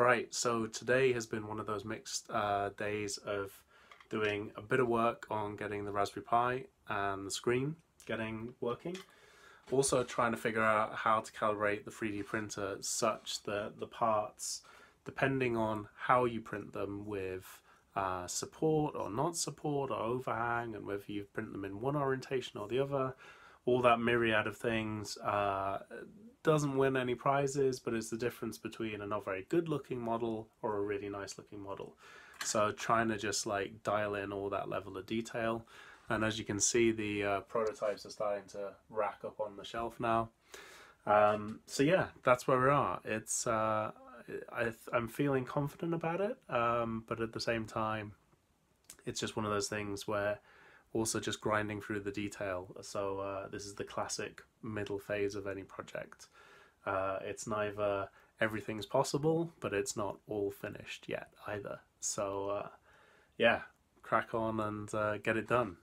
Alright, so today has been one of those mixed days of doing a bit of work on getting the Raspberry Pi and the screen working. Also trying to figure out how to calibrate the 3D printer such that the parts, depending on how you print them with support or not support or overhang, and whether you print them in one orientation or the other, all that myriad of things doesn't win any prizes, but it's the difference between a not very good looking model or a really nice looking model. So trying to just like dial in all that level of detail. And as you can see, the prototypes are starting to rack up on the shelf now. So yeah, that's where we are. It's I'm feeling confident about it, but at the same time, it's just one of those things where also just grinding through the detail. So this is the classic middle phase of any project. It's neither everything's possible, but it's not all finished yet either. So yeah, crack on and get it done.